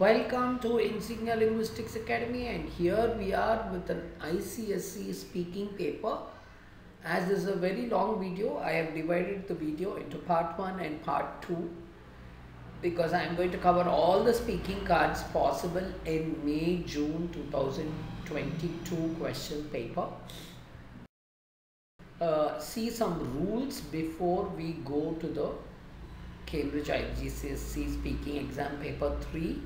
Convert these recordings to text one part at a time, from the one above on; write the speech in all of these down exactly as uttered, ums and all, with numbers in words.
Welcome to Insignia Linguistics Academy, and here we are with an I C S E speaking paper. As this is a very long video, I have divided the video into part one and part two because I am going to cover all the speaking cards possible in May June twenty twenty-two question paper. Uh, see some rules before we go to the Cambridge I G C S E speaking exam paper three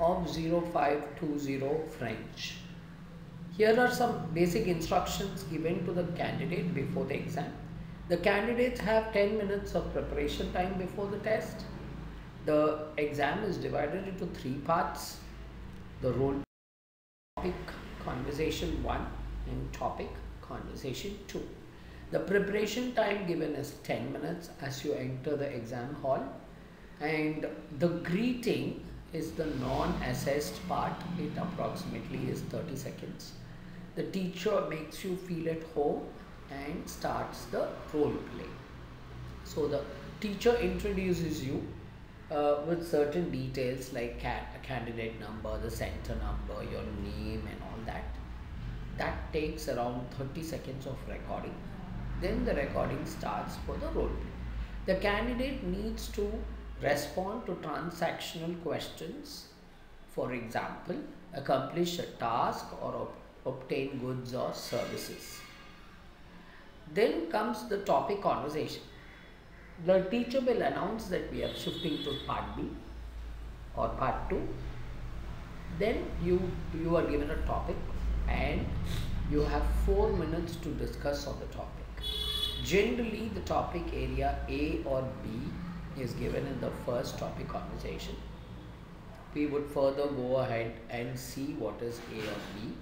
of zero five two zero French. Here are some basic instructions given to the candidate before the exam. The candidates have ten minutes of preparation time before the test. The exam is divided into three parts: the role topic conversation one and topic conversation two. The preparation time given is ten minutes as you enter the exam hall, and the greeting is the non-assessed part. It approximately is thirty seconds. The teacher makes you feel at home and starts the role play. So the teacher introduces you uh, with certain details like ca- candidate number, the center number, your name and all that. That takes around thirty seconds of recording. Then the recording starts for the role play. The candidate needs to respond to transactional questions. For example, accomplish a task or ob obtain goods or services. Then comes the topic conversation. The teacher will announce that we are shifting to part B or part two. Then you, you are given a topic and you have four minutes to discuss on the topic. Generally, the topic area A or B is given in the first topic conversation. We would further go ahead and see what is A or B.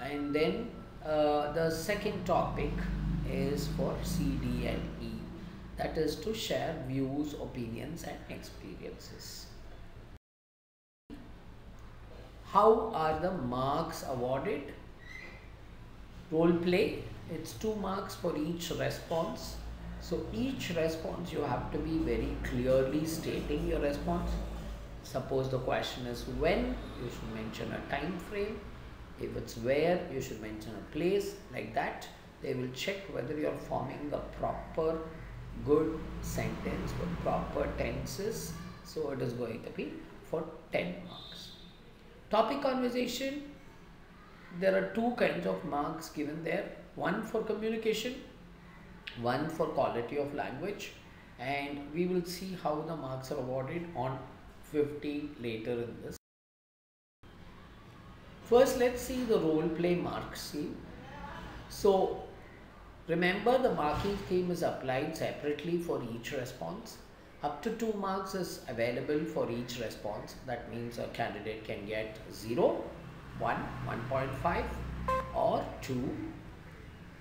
And then uh, the second topic is for C, D and E. That is to share views, opinions and experiences. How are the marks awarded? Role play, it's two marks for each response. So each response you have to be very clearly stating your response. Suppose the question is when, you should mention a time frame. If it's where, you should mention a place. Like that, they will check whether you are forming a proper good sentence with proper tenses. So it is going to be for ten marks. Topic conversation. There are two kinds of marks given there, one for communication, one for quality of language, and we will see how the marks are awarded on fifteen later in this. First, let's see the role play mark scheme. So remember, the marking scheme is applied separately for each response. Up to two marks is available for each response. That means a candidate can get zero, one, one point five or two.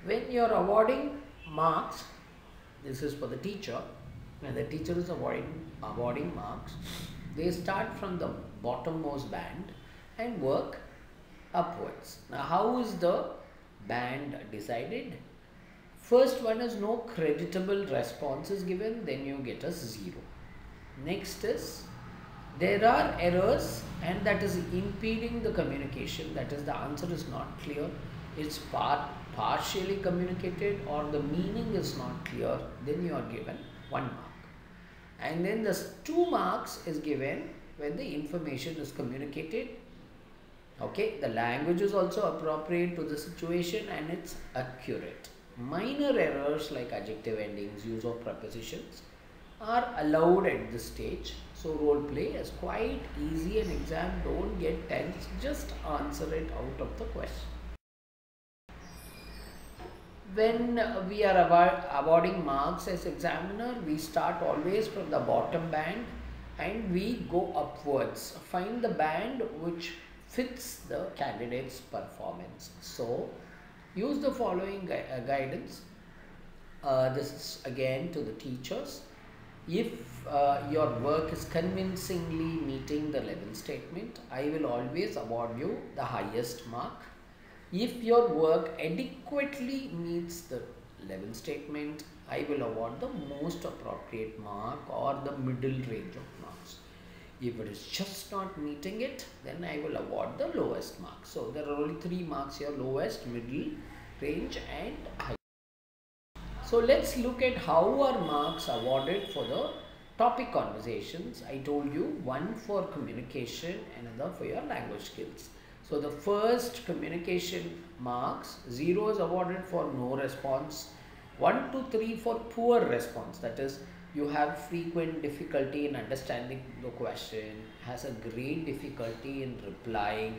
When you are awarding marks, this is for the teacher, when the teacher is awarding, awarding marks, they start from the bottommost band and work upwards. Now, how is the band decided? First one is no creditable response is given, then you get a zero. Next is there are errors and that is impeding the communication, that is the answer is not clear, it's part, partially communicated or the meaning is not clear, then you are given one mark. And then the two marks is given when the information is communicated. Okay, the language is also appropriate to the situation and it's accurate. Minor errors like adjective endings, use of prepositions are allowed at this stage. So role play is quite easy and exam don't get tense, just answer it out of the question. When we are awarding marks as examiner, we start always from the bottom band and we go upwards. Find the band which fits the candidate's performance. So use the following gu uh, guidance. Uh, this is again to the teachers. If uh, your work is convincingly meeting the level statement, I will always award you the highest mark. If your work adequately meets the level statement, I will award the most appropriate mark or the middle range of marks. If it is just not meeting it, then I will award the lowest mark. So there are only three marks here: lowest, middle range, and high. So let's look at how are marks awarded for the topic conversations. I told you, one for communication, another for your language skills. So the first, communication marks, zero is awarded for no response, one to three for poor response. That is, you have frequent difficulty in understanding the question, has a great difficulty in replying.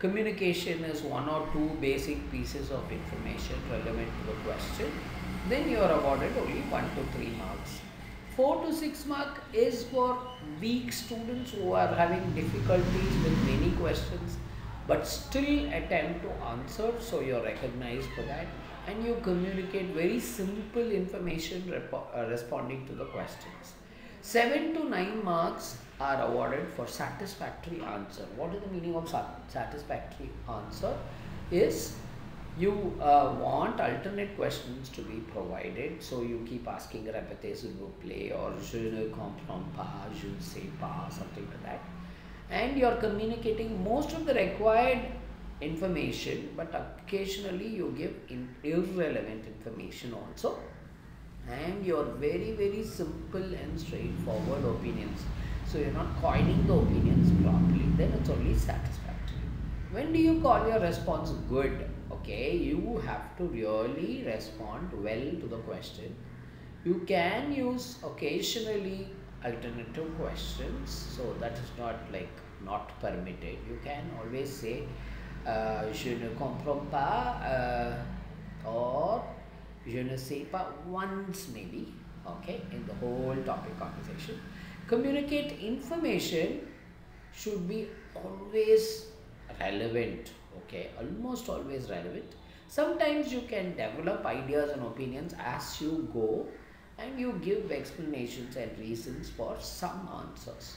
Communication is one or two basic pieces of information relevant to the question. Then you are awarded only one to three marks. four to six mark is for weak students who are having difficulties with many questions but still attempt to answer, so you are recognized for that, and you communicate very simple information uh, responding to the questions. seven to nine marks are awarded for satisfactory answer. What is the meaning of satisfactory answer? Is you uh, want alternate questions to be provided, so you keep asking répétez-vous plaît, or je ne comprends pas, je ne sais pas, something like that. And you are communicating most of the required information, but occasionally you give in irrelevant information also. And your very very simple and straightforward opinions, so you're not coining the opinions properly, then it's only satisfactory. When do you call your response good? Okay, you have to really respond well to the question. You can use occasionally alternative questions, so that is not like not permitted. You can always say uh, je ne comprends pas, uh, or je ne sais pas once maybe, okay, in the whole topic conversation. Communicate information should be always relevant, okay, almost always relevant. Sometimes you can develop ideas and opinions as you go, and you give explanations and reasons for some answers.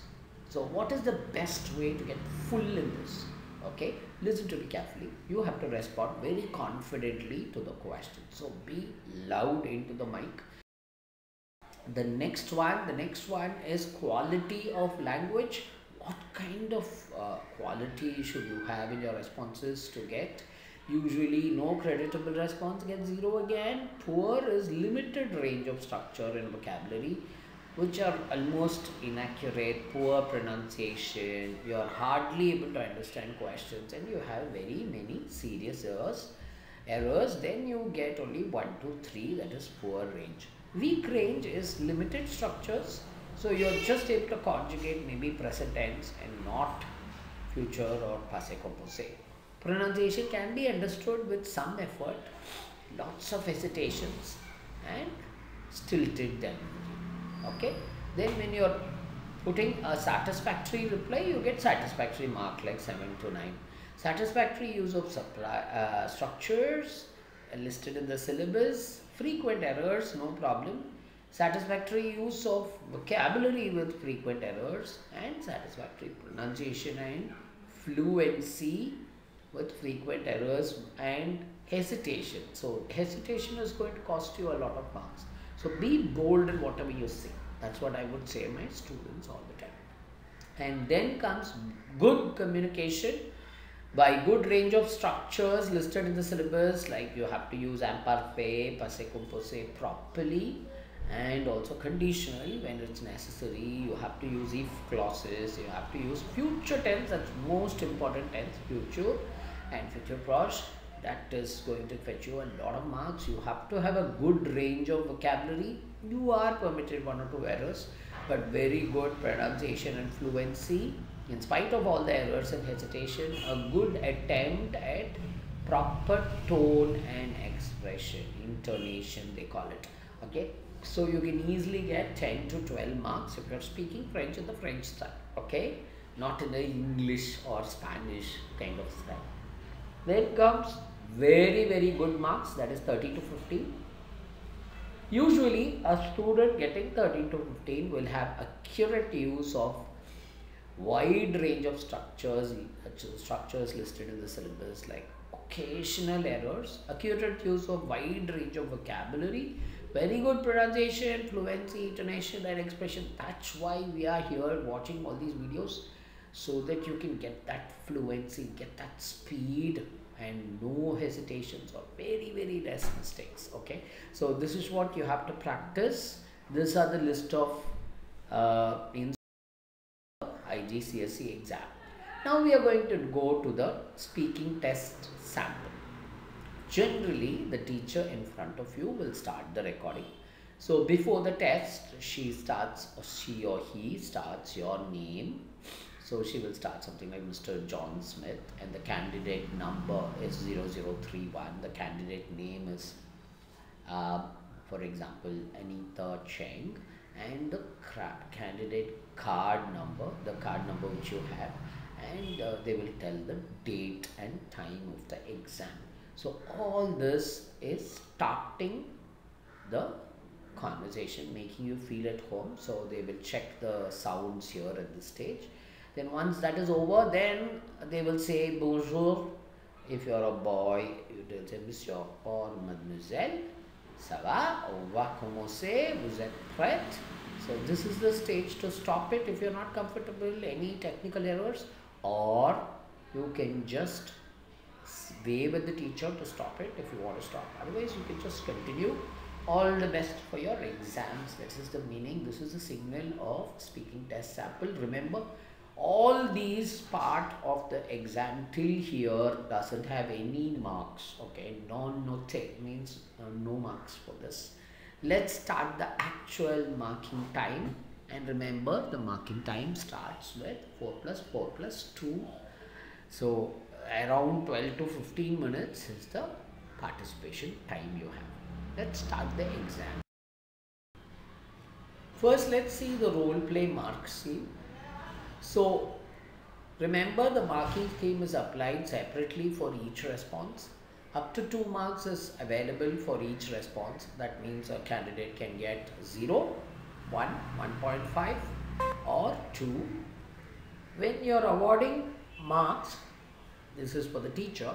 So what is the best way to get full in this? Okay, listen to me carefully. You have to respond very confidently to the question. So be loud into the mic. The next one, the next one is quality of language. What kind of uh, quality should you have in your responses to get? Usually no creditable response gets zero again. Poor is limited range of structure and vocabulary, which are almost inaccurate, poor pronunciation, you are hardly able to understand questions, and you have very many serious errors, errors, then you get only one to three, that is poor range. Weak range is limited structures, so you are just able to conjugate maybe present tense and not future or passé composé. Pronunciation can be understood with some effort, lots of hesitations and stilted them. Okay, then when you are putting a satisfactory reply, you get satisfactory mark like seven to nine. Satisfactory use of supply, uh, structures listed in the syllabus, frequent errors, no problem. Satisfactory use of vocabulary with frequent errors, and satisfactory pronunciation and fluency with frequent errors and hesitation. So hesitation is going to cost you a lot of marks. So be bold in whatever you say. That's what I would say my students all the time. And then comes good communication by good range of structures listed in the syllabus, like you have to use imparfait, passé composé properly, and also conditional when it's necessary. You have to use if clauses, you have to use future tense, that's most important tense, future and future proche. That is going to fetch you a lot of marks. You have to have a good range of vocabulary. You are permitted one or two errors, but very good pronunciation and fluency. In spite of all the errors and hesitation, a good attempt at proper tone and expression, intonation they call it. Okay, so you can easily get ten to twelve marks if you are speaking French in the French style. Okay, not in the English or Spanish kind of style. Then comes very very good marks, that is thirteen to fifteen. Usually a student getting thirteen to fifteen will have accurate use of wide range of structures structures listed in the syllabus, like occasional errors, accurate use of wide range of vocabulary, Very good pronunciation, fluency, intonation and expression. That's why we are here watching all these videos, so that you can get that fluency, get that speed and no hesitations or very very less mistakes. Okay, so this is what you have to practice. These are the list of uh, in I G C S E exam. Now we are going to go to the speaking test sample. Generally, the teacher in front of you will start the recording. So before the test, she starts, or she or he starts your name. So she will start something like Mister John Smith, and the candidate number is zero zero three one. The candidate name is, uh, for example, Anita Cheng, and the candidate card number, the card number which you have, and uh, they will tell the date and time of the exam. So all this is starting the conversation, making you feel at home. So they will check the sounds here at this stage. Then once that is over, then they will say bonjour. If you are a boy, you will say monsieur or mademoiselle. Ça va? On va commencer. Vous êtes prête? So this is the stage to stop it if you are not comfortable, any technical errors, or you can just wave at the teacher to stop it if you want to stop. Otherwise, you can just continue. All the best for your exams. This is the meaning. This is the signal of speaking test sample. Remember, all these part of the exam till here doesn't have any marks. Okay, non note means uh, no marks for this. Let's start the actual marking time. And remember, the marking time starts with four plus four plus two. So around twelve to fifteen minutes is the participation time you have. Let's start the exam. First, let's see the role play mark scheme. So remember, the marking scheme is applied separately for each response. Up to two marks is available for each response. That means a candidate can get zero, one, one point five or two. When you're awarding marks, this is for the teacher,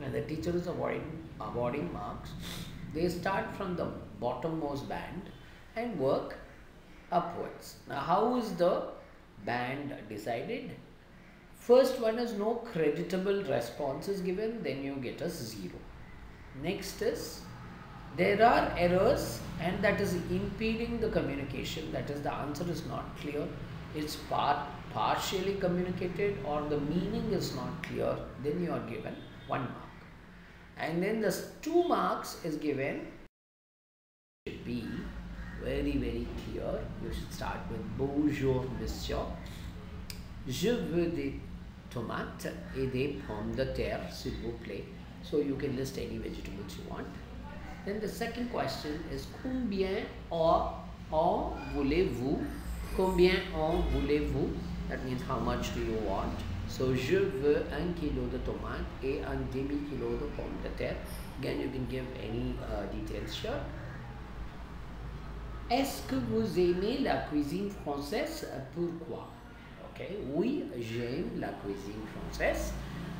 and the teacher is awarding, awarding marks. They start from the bottommost band and work upwards. Now, how is the band decided? First one is no creditable response is given, then you get a zero. Next is there are errors and that is impeding the communication. That is, the answer is not clear. It's part partially communicated or the meaning is not clear. Then you are given one mark. And then the two marks is given. Should be very very clear. You should start with bonjour monsieur. Je veux des tomates et des pommes de terre, s'il vous plaît. So you can list any vegetables you want. Then the second question is combien en, en voulez-vous? Combien en voulez-vous? That means how much do you want? So je veux un kilo de tomates et un demi kilo de pommes de terre. Again, you can give any uh, details here. Est-ce que vous aimez la cuisine française? Pourquoi? Okay. Oui, j'aime la cuisine française.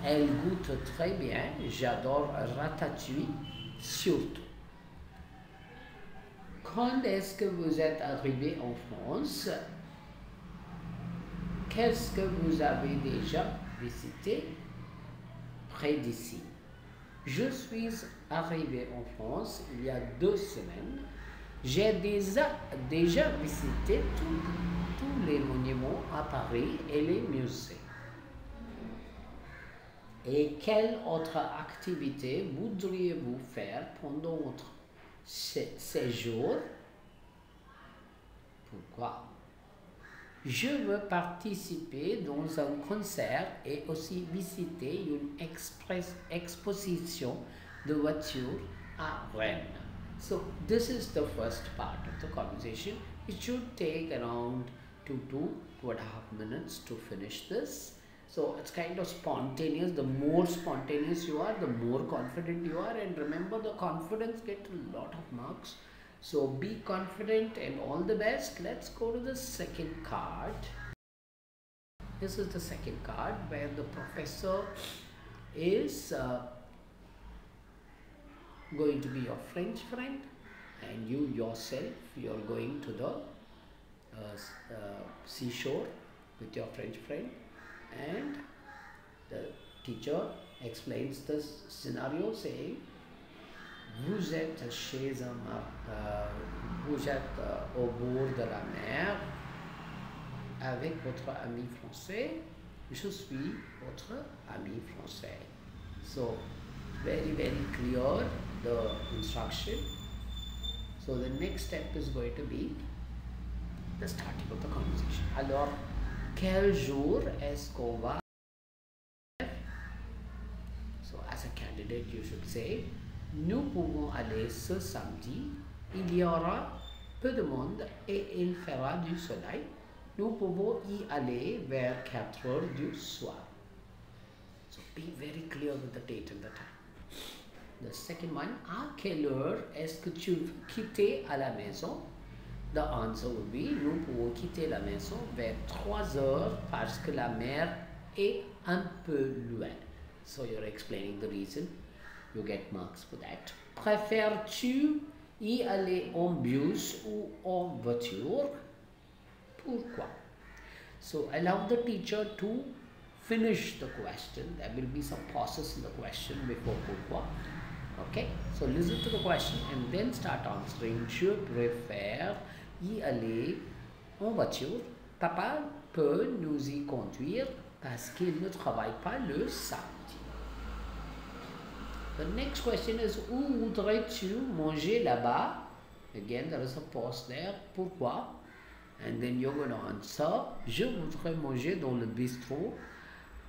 Elle goûte très bien. J'adore Ratatouille surtout. Quand est-ce que vous êtes arrivé en France? Qu'est-ce que vous avez déjà visité près d'ici? Je suis arrivé en France il y a deux semaines. J'ai déjà, déjà visité tous, tous les monuments à Paris et les musées. Et quelle autre activité voudriez-vous faire pendant votre séjour? Pourquoi? Je veux participer dans un concert et aussi visiter une express, exposition de voitures à Rennes. So this is the first part of the conversation. It should take around two to two and a half minutes to finish this. So it's kind of spontaneous. The more spontaneous you are, the more confident you are. And remember, the confidence gets a lot of marks. So be confident and all the best. Let's go to the second card. This is the second card where the professor is uh, going to be your French friend and you yourself, you are going to the uh, uh, seashore with your French friend, and the teacher explains the scenario saying, vous êtes chez un, euh, vous êtes euh, au bord de la mer avec votre ami français, je suis votre ami français. So very very clear the instruction. So the next step is going to be the starting of the conversation. Alors, quel jour est-ce qu'on va? So as a candidate you should say, nous pouvons aller ce samedi, il y aura peu de monde et il fera du soleil. Nous pouvons y aller vers quatre heures du soir. So be very clear with the date and the time. The second one, à quelle heure est-ce que tu veux quitter à la maison? The answer would be, nous pouvons quitter la maison vers trois heures parce que la mer est un peu loin. So you're explaining the reason. You get marks for that. Préfères-tu y aller en bus ou en voiture? Pourquoi? So allow the teacher to finish the question. There will be some pauses in the question before pourquoi. Okay? So listen to the question and then start answering. Je préfère y aller en voiture. Papa peut nous y conduire parce qu'il ne travaille pas le samedi. The next question is, où voudrais-tu manger là-bas? Again, there is a pause there. Pourquoi? And then you're going to answer, je voudrais manger dans le bistrot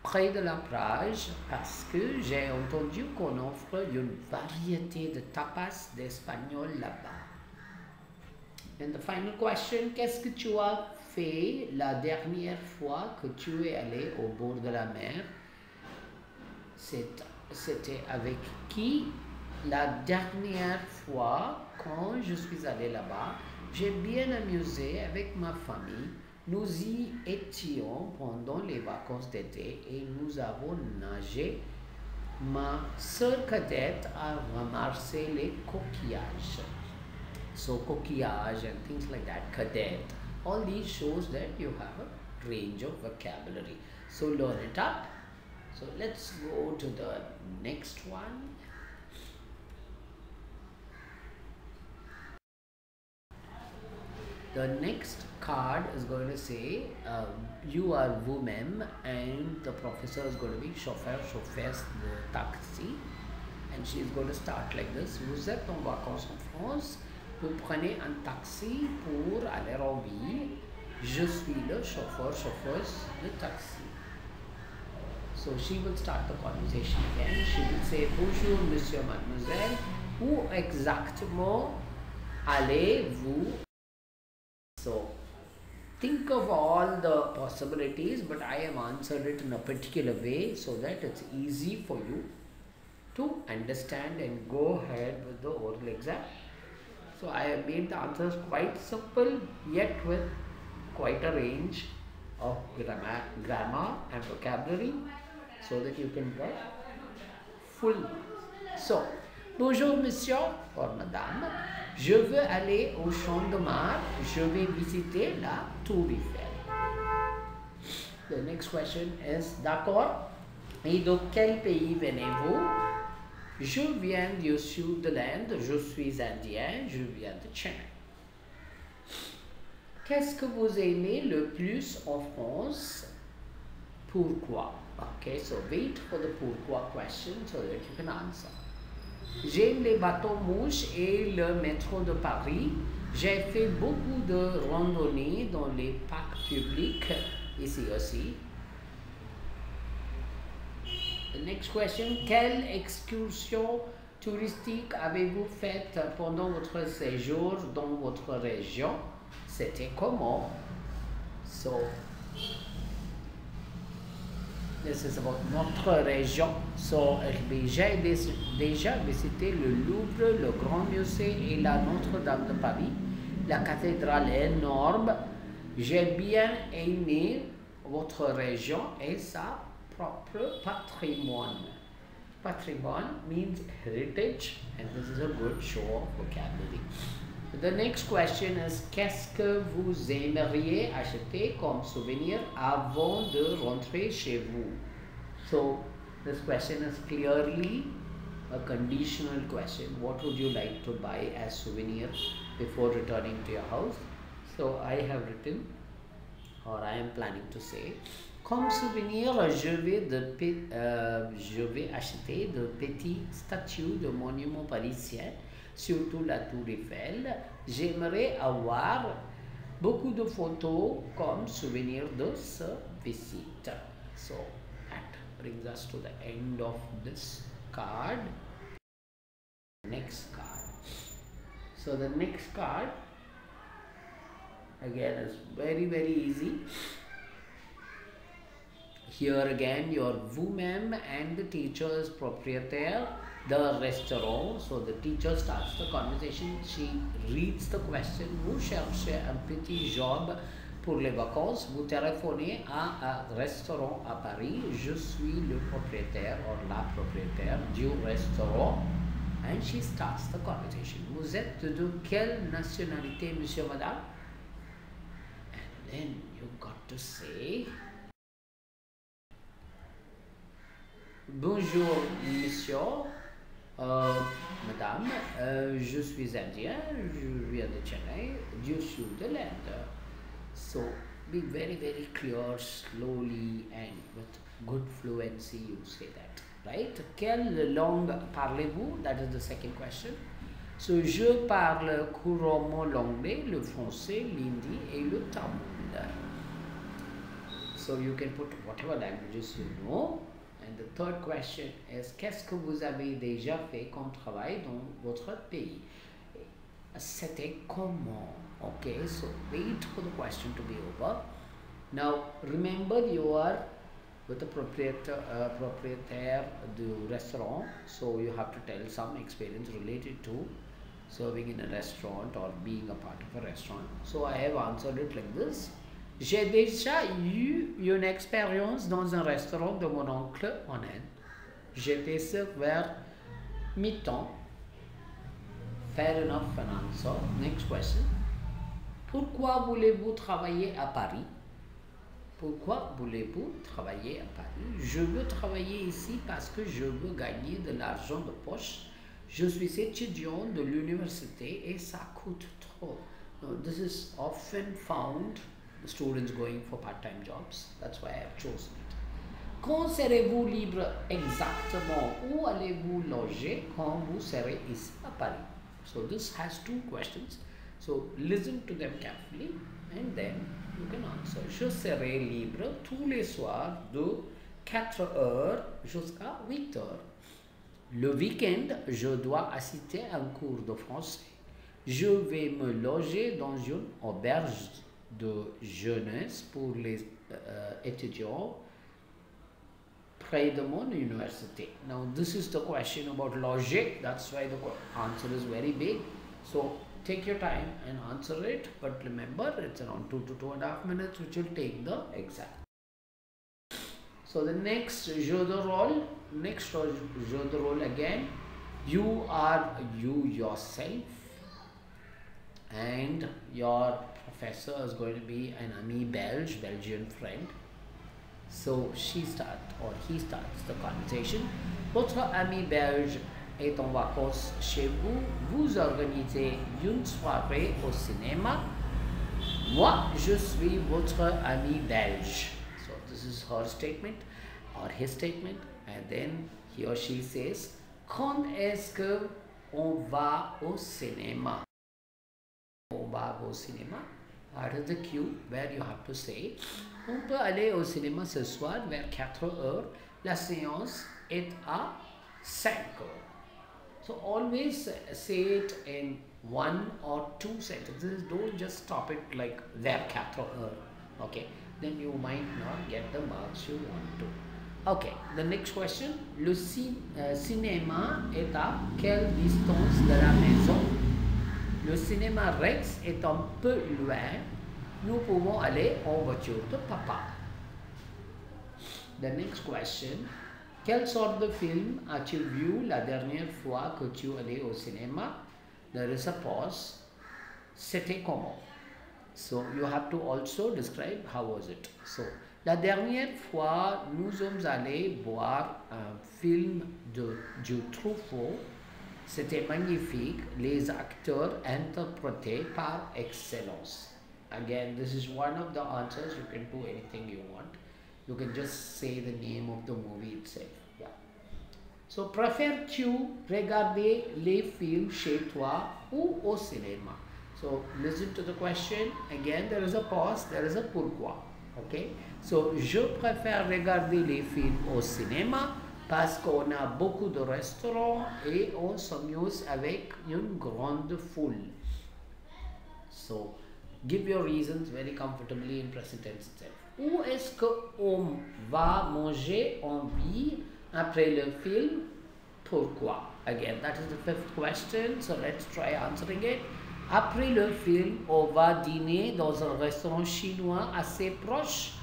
près de la plage parce que j'ai entendu qu'on offre une variété de tapas d'espagnol là-bas. And the final question, qu'est-ce que tu as fait la dernière fois que tu es allé au bord de la mer? C'était avec qui? La dernière fois quand je suis allé là-bas, j'ai bien amusé avec ma famille. Nous y étions pendant les vacances d'été et nous avons nagé. Ma sœur cadette a ramassé les coquillages. So coquillage and things like that, cadette. All these shows that you have a range of vocabulary. So learn it up. So let's go to the next one. The next card is going to say, uh, you are vous-même, and the professor is going to be chauffeur, chauffeuse de taxi, and she is going to start like this. Vous êtes en vacances en France, vous prenez un taxi pour aller en ville. Je suis le chauffeur, chauffeuse de taxi. So she will start the conversation again. She will say, bonjour monsieur, mademoiselle, où exactement allez-vous? So, think of all the possibilities, but I have answered it in a particular way so that it's easy for you to understand and go ahead with the oral exam. So, I have made the answers quite simple, yet with quite a range of grammar, grammar and vocabulary so that you can get full. So, bonjour monsieur or madame. Je veux aller au Champ de Mars. Je vais visiter la Tour Eiffel. The next question is, d'accord. Et de quel pays venez-vous? Je viens du sud de l'Inde. Je suis indien. Je viens de Chennai. Qu'est-ce que vous aimez le plus en France? Pourquoi? Okay, so wait for the pourquoi question so that you can answer. J'aime les bateaux mouches et le métro de Paris. J'ai fait beaucoup de randonnées dans les parcs publics, ici aussi. The next question, quelle excursion touristique avez-vous faite pendant votre séjour dans votre région? C'était comment? So, this is about notre région. So, j'ai déjà visité le Louvre, le Grand Musée et la Notre-Dame de Paris. La cathédrale est énorme. J'ai bien aimé votre région et sa propre patrimoine. Patribon means heritage, and this is a good show of vocabulary. The next question is, qu'est-ce que vous aimeriez acheter comme souvenir avant de rentrer chez vous? So this question is clearly a conditional question. What would you like to buy as souvenir before returning to your house? So I have written, or I am planning to say, comme souvenir, je vais, de, euh, je vais acheter de petites statues de monuments parisiens, surtout la Tour Eiffel. J'aimerais avoir beaucoup de photos comme souvenir de ce visite. So that brings us to the end of this card. Next card. So the next card again is very very easy. Here again, your vous-même and the teacher is propriétaire, the restaurant. So the teacher starts the conversation. She reads the question. Vous cherchez un petit job pour les vacances. Vous téléphonez à un restaurant à Paris. Je suis le propriétaire or la propriétaire du restaurant. And she starts the conversation. Vous êtes de quelle nationalité, monsieur, madame? And then you got to say, bonjour, monsieur, euh, madame, euh, je suis indien, je viens de Chennai, du sud de l'Inde. So, be very, very clear, slowly and with good fluency, you say that, right? Quelle langue parlez-vous? That is the second question. So, je parle couramment l'anglais, le français, l'hindi et le tamoul. So, you can put whatever languages you know. And the third question is, qu'est-ce que vous avez déjà fait comme travail dans votre pays? C'était comment? Okay, so wait for the question to be over. Now, remember you are with the proprietor, uh, proprietaire du restaurant. So you have to tell some experience related to serving in a restaurant or being a part of a restaurant. So I have answered it like this. J'ai déjà eu une expérience dans un restaurant de mon oncle en Inde. J'étais serveur mi-temps. Fair enough an answer. Next question. Pourquoi voulez-vous travailler à Paris? Pourquoi voulez-vous travailler à Paris? Je veux travailler ici parce que je veux gagner de l'argent de poche. Je suis étudiant de l'université et ça coûte trop. Now, this is often found students going for part-time jobs. That's why I have chosen it. Quand serez-vous libre exactement? Où allez-vous loger quand vous serez ici à Paris? So this has two questions. So listen to them carefully and then you can answer. Je serai libre tous les soirs de quatre heures jusqu'à huit heures. Le week-end, je dois assister à un cours de français. Je vais me loger dans une auberge de jeunesse pour les euh, étudiants près de mon université. Now this is the question about logic. That's why the answer is very big. So take your time and answer it. But remember, it's around two to two and a half minutes which will take the exam. So the next jeu de rôle, next jeu de rôle again. You are you yourself, and your professor is going to be an ami Belge, Belgian friend. So she starts or he starts the conversation. Votre ami Belge est en vacances chez vous. Vous organisez une soirée au cinéma. Moi, je suis votre ami Belge. So this is her statement or his statement. And then he or she says, quand est-ce que on va au cinéma? On va au cinéma. Out of the queue where you have to say, on peut aller au cinéma ce soir vers quatre heures. La séance est à cinq heures. So always say it in one or two sentences. Don't just stop it like vers quatre heures. Okay, then you might not get the marks you want to. Okay, the next question. Le cin uh, cinéma est à quelle distance de la maison? Le cinéma Rex est un peu loin. Nous pouvons aller en voiture de papa. The next question. Quelle sorte de film as-tu vu la dernière fois que tu allais au cinéma? There is a pause. C'était comment? So you have to also describe how was it. So la dernière fois, nous sommes allés voir un film de, de Truffaut. C'était magnifique. Les acteurs interprétés par excellence. Again, this is one of the answers. You can do anything you want. You can just say the name of the movie itself. Yeah. So, préfères-tu regarder les films chez toi ou au cinéma? So, listen to the question. Again, there is a pause. There is a pourquoi. Okay. So, je préfère regarder les films au cinéma parce qu'on a beaucoup de restaurants et on s'amuse avec une grande foule. So, give your reasons very comfortably in present tense itself. Où est-ce qu'on va manger en ville après le film? Pourquoi? Again, that is the fifth question. So, let's try answering it. Après le film, on va dîner dans un restaurant chinois assez proche.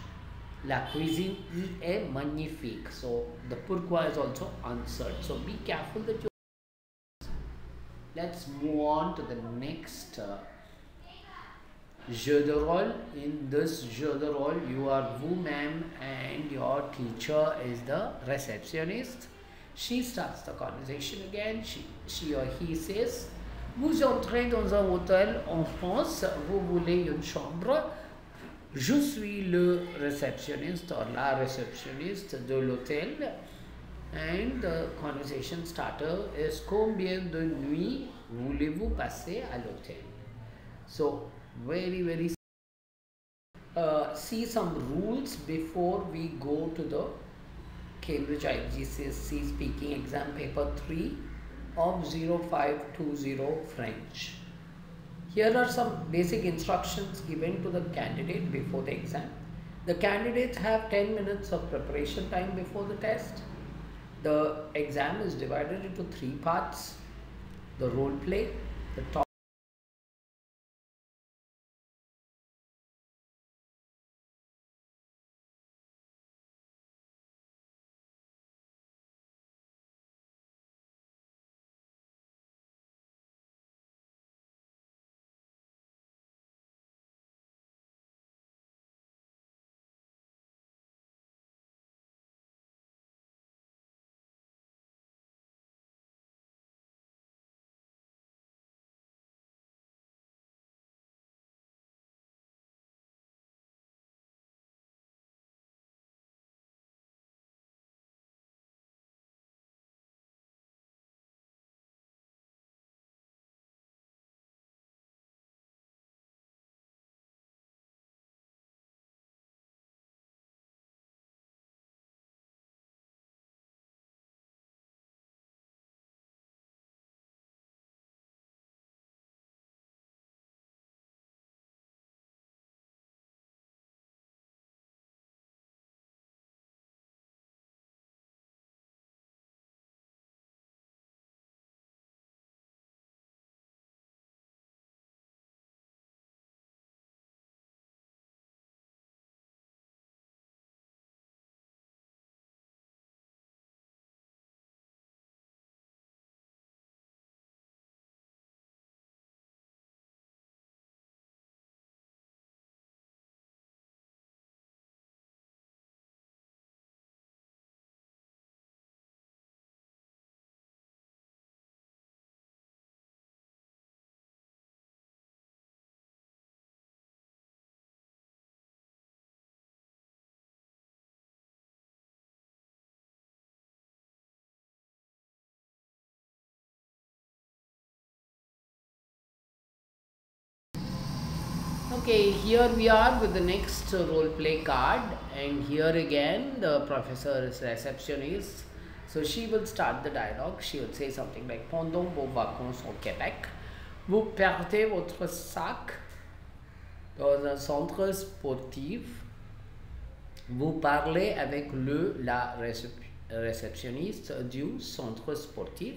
La cuisine y est magnifique. So, the pourquoi is also answered. So, be careful that you... Let's move on to the next uh, jeu de rôle. In this jeu de rôle, you are vous-même and your teacher is the receptionist. She starts the conversation again. She, she or he says... Vous entrez dans un hôtel en France, vous voulez une chambre. Je suis le réceptionniste or la réceptionniste de l'hôtel. And the conversation starter is combien de nuits voulez-vous passer à l'hôtel? So, very, very uh, see some rules before we go to the Cambridge I G C S E speaking exam paper three. Of zero five two zero French. Here are some basic instructions given to the candidate before the exam. The candidates have ten minutes of preparation time before the test. The exam is divided into three parts: the role play, the talk. Okay, here we are with the next role play card, and here again the professor is receptionist. So she will start the dialogue. She will say something like, pendant vos vacances au Québec, vous perdez votre sac dans un centre sportif. Vous parlez avec le la réceptionniste du centre sportif.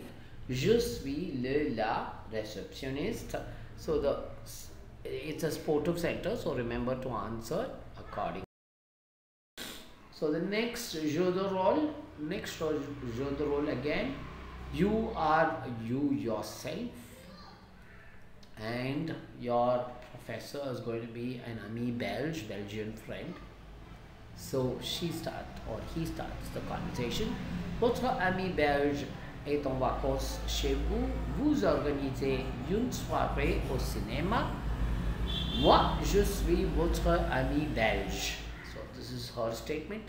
Je suis le la réceptionniste. So the it's a sportive center, so remember to answer accordingly. So the next jeu de rôle, next jeu de rôle again, you are you yourself, and your professor is going to be an ami Belge, Belgian friend. So she starts or he starts the conversation. Votre ami Belge est en vacances chez vous. Vous organisez une soirée au cinéma. Moi, je suis votre ami Belge. So this is her statement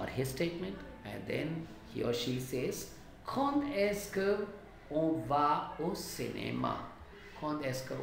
or his statement, and then he or she says, quand est-ce que on va au cinéma? Quand est-ce que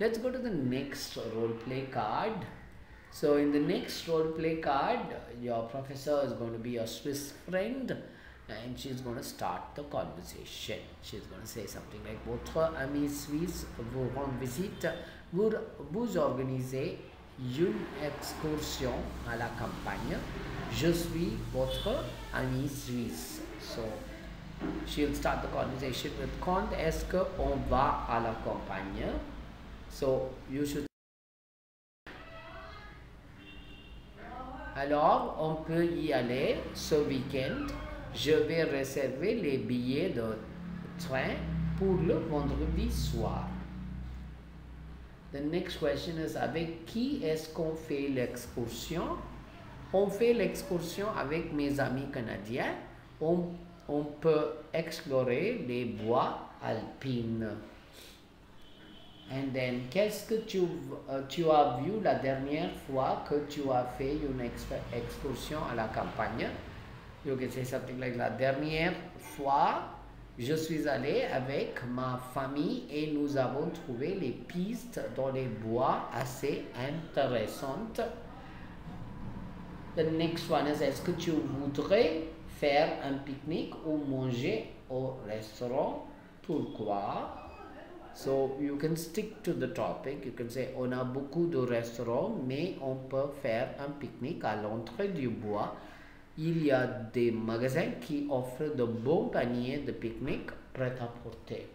Let's go to the next role play card. So in the next role play card, your professor is going to be your Swiss friend, and she's going to start the conversation. She's going to say something like, votre ami Suisse vous rend visite. Vous, vous organisez une excursion à la campagne. Je suis votre ami Suisse. So she'll start the conversation with, quand est-ce que on va à la campagne? So you should. Alors, on peut y aller ce week-end. Je vais réserver les billets de train pour le vendredi soir. The next question is, avec qui est-ce qu'on fait l'excursion? On fait l'excursion avec mes amis canadiens. On, on peut explorer les bois alpines. And then, qu'est-ce que tu, uh, tu as vu la dernière fois que tu as fait une excursion à la campagne? You can say something like, la dernière fois, je suis allé avec ma famille et nous avons trouvé les pistes dans les bois assez intéressantes. The next one is, est-ce que tu voudrais faire un pique-nique ou manger au restaurant? Pourquoi? So you can stick to the topic. You can say, on a beaucoup de restaurants, mais on peut faire un pique-nique à l'entrée du bois. Il y a des magasins qui offrent de bons paniers de pique-nique prêt à porter.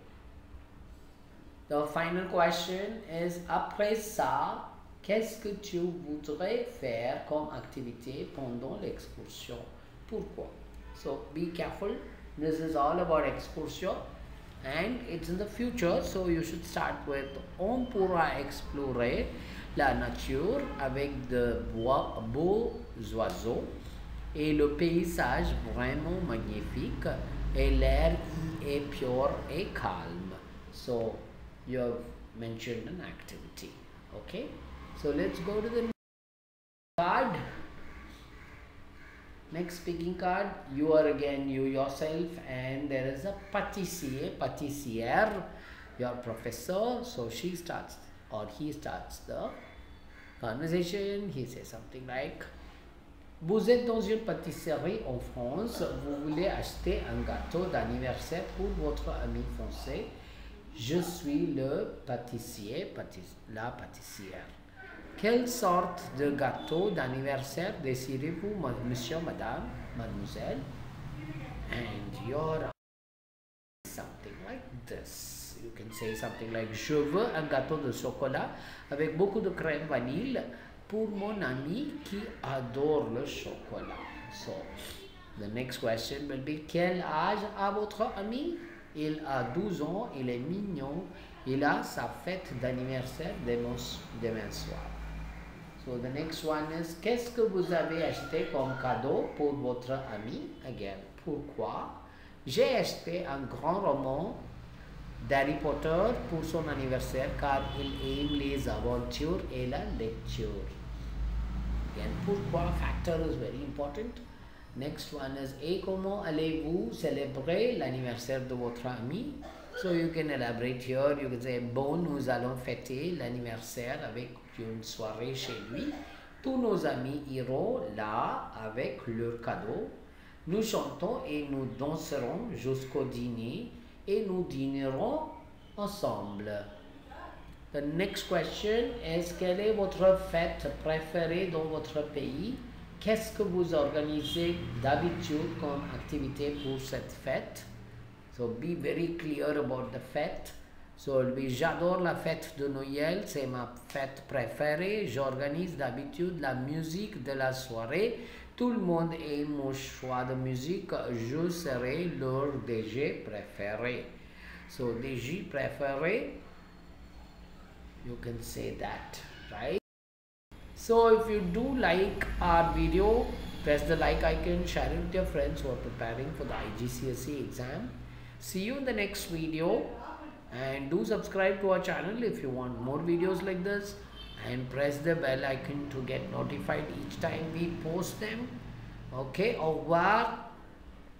The final question is, après ça, qu'est-ce que tu voudrais faire comme activité pendant l'excursion? Pourquoi? So be careful. This is all about excursion. And it's in the future, so you should start with, on pourra explorer la nature avec de bois, beaux oiseaux et le paysage vraiment magnifique et l'air qui est pur et calme. So you have mentioned an activity. Okay, so let's go to the next card. Next speaking card, you are again you yourself, and there is a pâtissier, pâtissière, your professor. So she starts or he starts the conversation. He says something like, vous êtes dans une pâtisserie en France, vous voulez acheter un gâteau d'anniversaire pour votre ami français. Je suis le pâtissier, pâtiss la pâtissière. Quelle sorte de gâteau d'anniversaire désirez-vous, monsieur, madame, mademoiselle? And your something like this. You can say something like Je veux un gâteau de chocolat avec beaucoup de crème vanille pour mon ami qui adore le chocolat. So, the next question will be Quel âge a votre ami? Il a douze ans, il est mignon, il a sa fête d'anniversaire demain soir. So the next one is Qu'est-ce que vous avez acheté comme cadeau pour votre ami? Again, pourquoi? J'ai acheté un grand roman d'Harry Potter pour son anniversaire car il aime les aventures et la lecture. Again, pourquoi factor is very important. Next one is Et comment allez-vous célébrer l'anniversaire de votre ami? So you can elaborate here. You can say Bon, nous allons fêter l'anniversaire avec une soirée chez lui. Tous nos amis iront là avec leur cadeau. Nous chantons et nous danserons jusqu'au dîner et nous dînerons ensemble. The next question is Quelle est votre fête préférée dans votre pays? Qu'est-ce que vous organisez d'habitude comme activité pour cette fête? So be very clear about the fête. So j'adore la fête de Noël, c'est ma fête préférée. J'organise d'habitude la musique de la soirée. Tout le monde aime mon choix de musique. Je serai leur D J préféré. So D J préféré, you can say that, right? So if you do like our video, press the like icon, share it with your friends who are preparing for the I G C S E exam. See you in the next video and do subscribe to our channel if you want more videos like this and press the bell icon to get notified each time we post them. Okay, au revoir,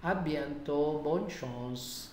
à bientôt, bonne chance.